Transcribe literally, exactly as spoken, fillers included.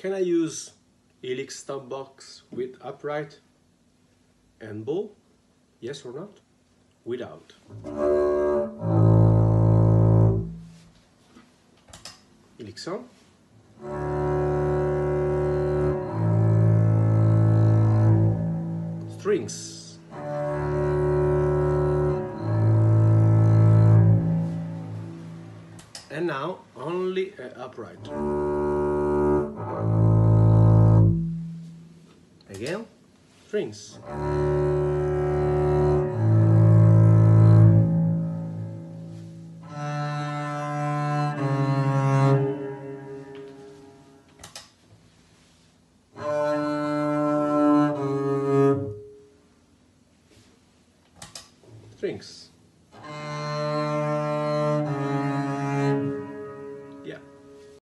Can I use Helix Stomp box with upright and bow? Yes or not? Without. Helix Stomp. Strings. And now only an upright. Again, strings.